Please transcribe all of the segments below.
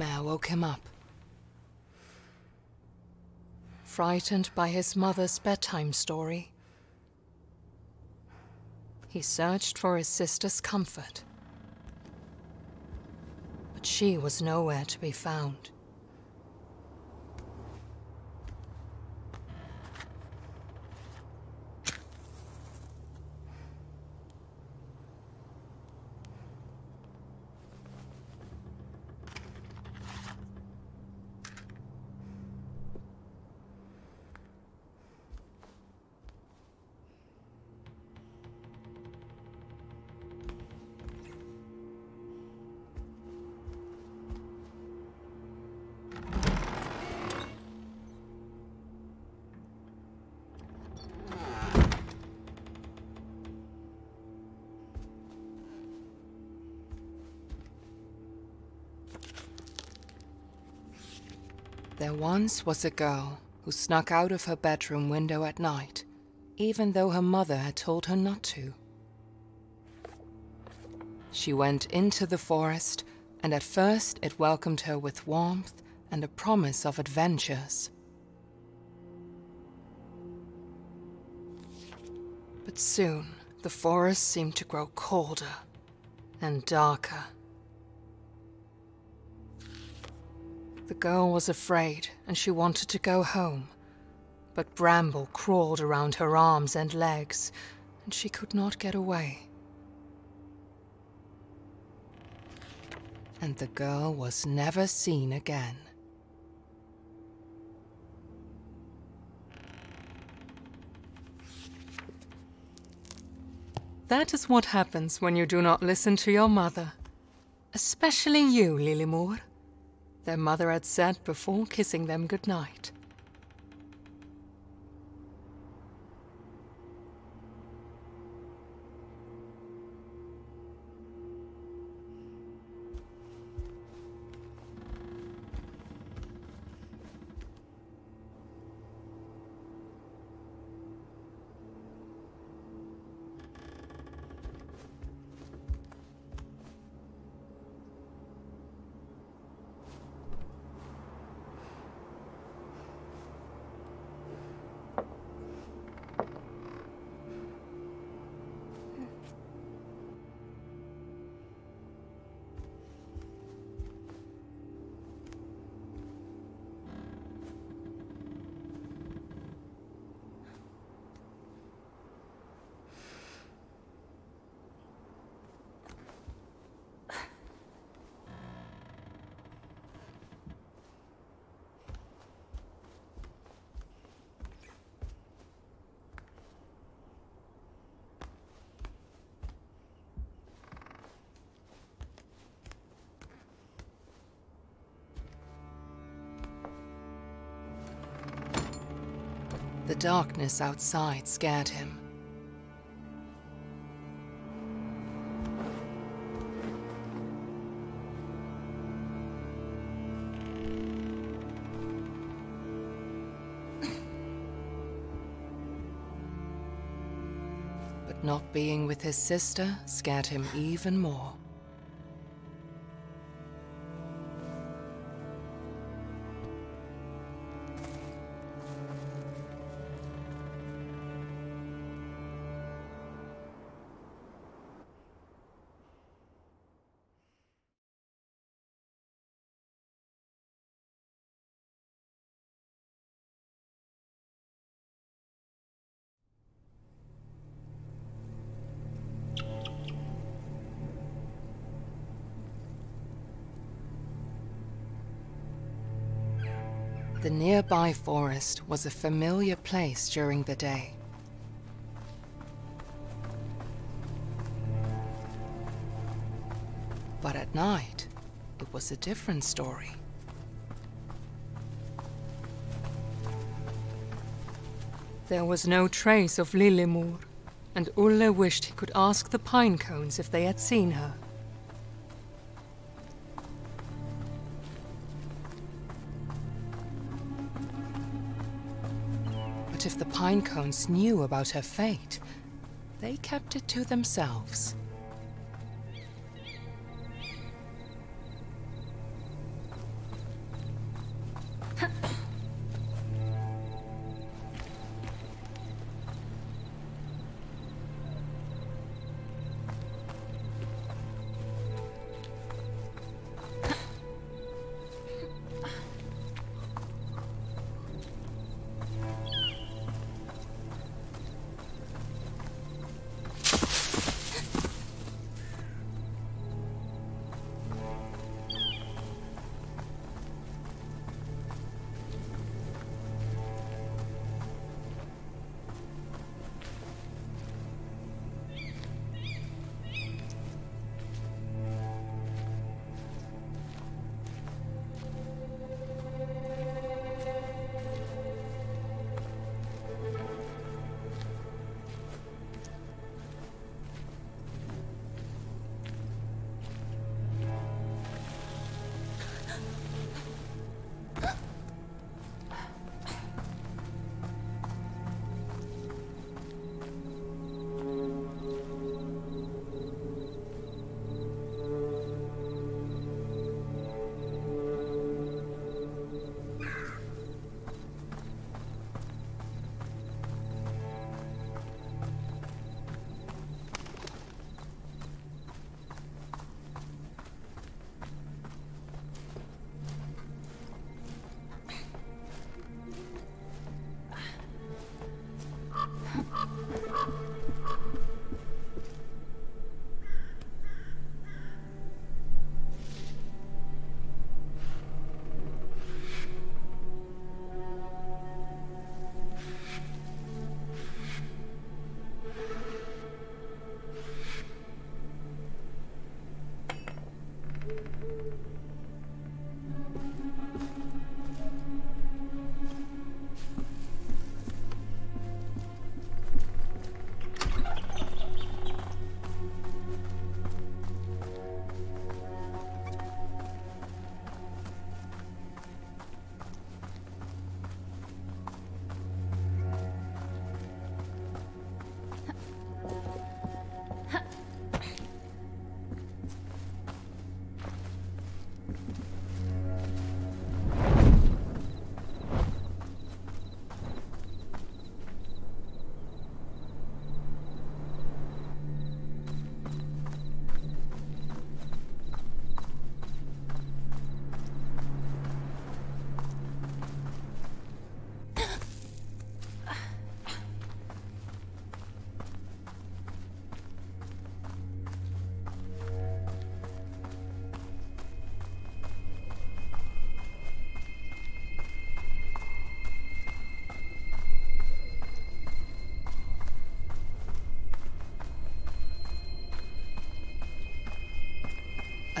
nightmare woke him up. Frightened by his mother's bedtime story, he searched for his sister's comfort, but she was nowhere to be found. There once was a girl who snuck out of her bedroom window at night, even though her mother had told her not to. She went into the forest, and at first it welcomed her with warmth and a promise of adventures. But soon, the forest seemed to grow colder and darker. The girl was afraid, and she wanted to go home, but bramble crawled around her arms and legs, and she could not get away. And the girl was never seen again. That is what happens when you do not listen to your mother, especially you, Lillemor. Their mother had said before kissing them goodnight. The darkness outside scared him. But not being with his sister scared him even more. The nearby forest was a familiar place during the day. But at night, it was a different story. There was no trace of Lillemor, and Olle wished he could ask the pine cones if they had seen her. But if the pine cones knew about her fate, they kept it to themselves.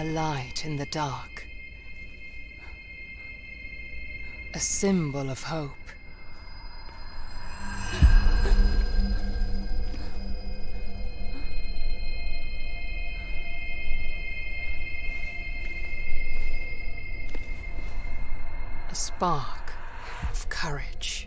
A light in the dark. A symbol of hope. A spark of courage.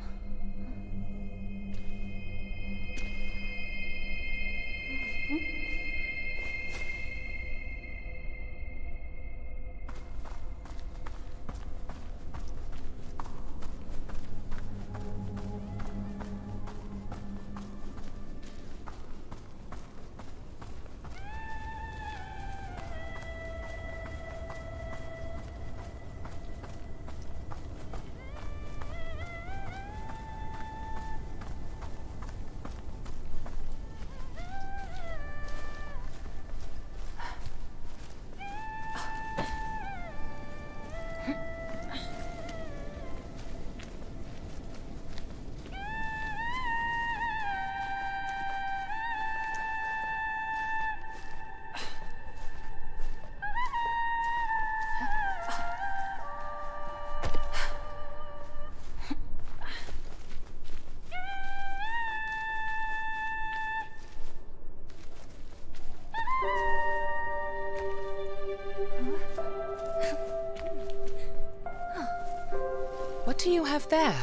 What do you have there?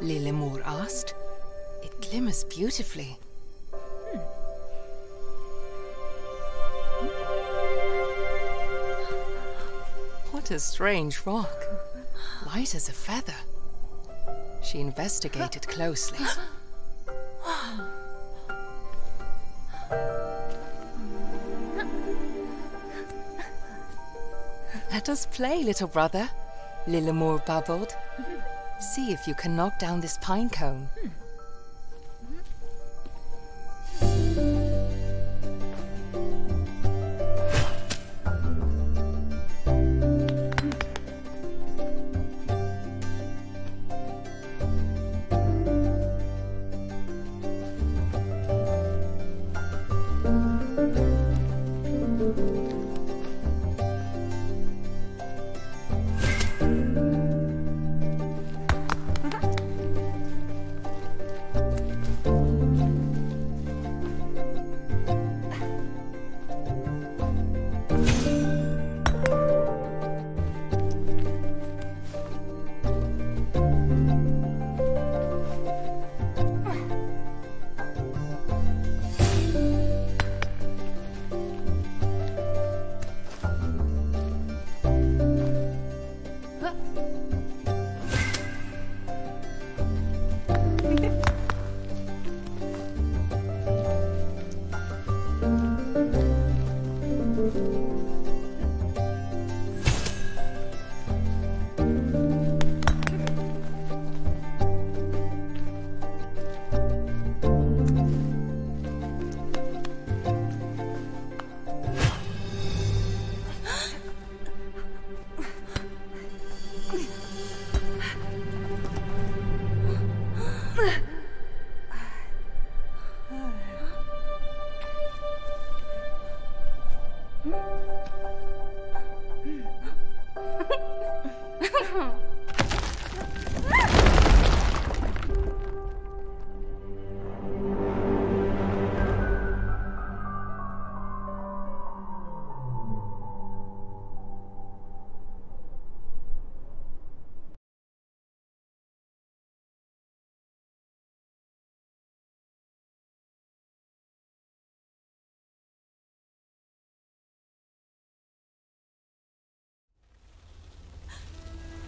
Lillemor asked. It glimmers beautifully. What a strange rock. Light as a feather. She investigated closely. Let us play, little brother, Lillemor babbled. See if you can knock down this pine cone.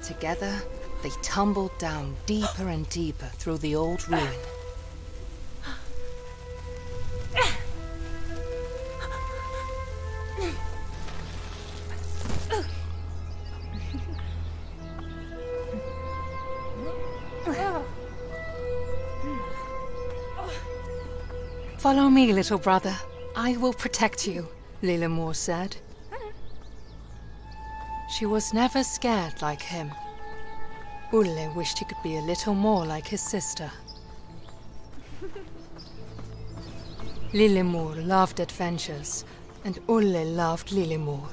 Together, they tumbled down deeper and deeper through the old ruin. Follow me, little brother. I will protect you, Lillemor said. She was never scared like him. Olle wished he could be a little more like his sister. Lillemor loved adventures, and Olle loved Lillemor.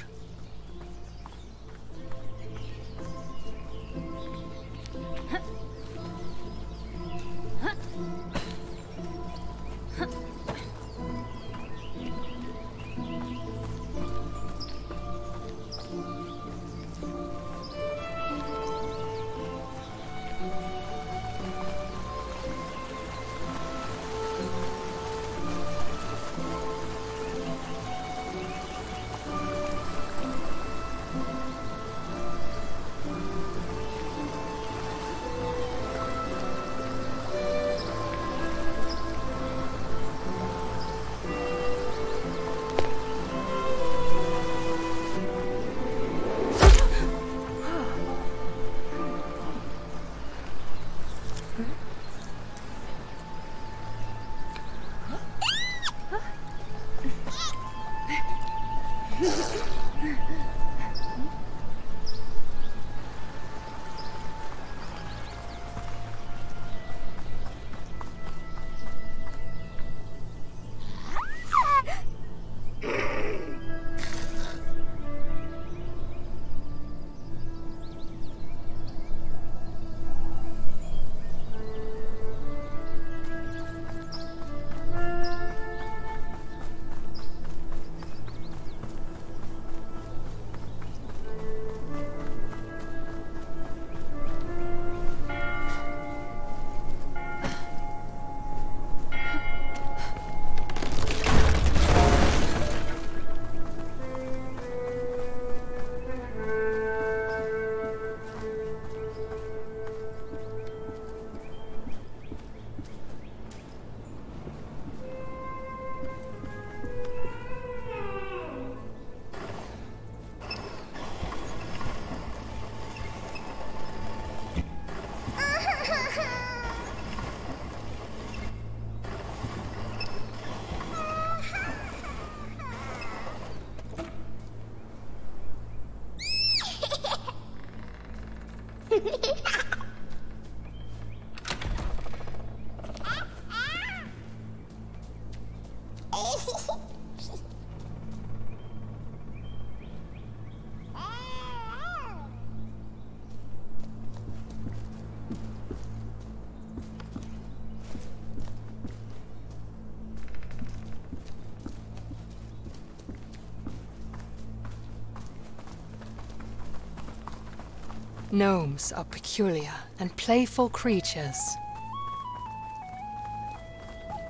Gnomes are peculiar and playful creatures.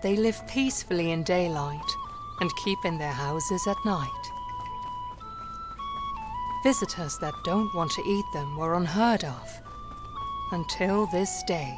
They live peacefully in daylight and keep in their houses at night. Visitors that don't want to eat them were unheard of until this day.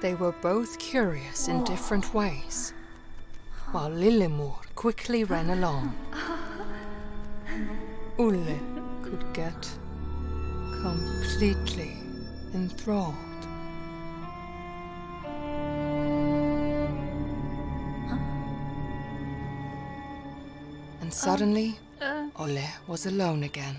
They were both curious in different ways, while Lillemor quickly ran along. Olle could get completely enthralled. And suddenly, Olle was alone again.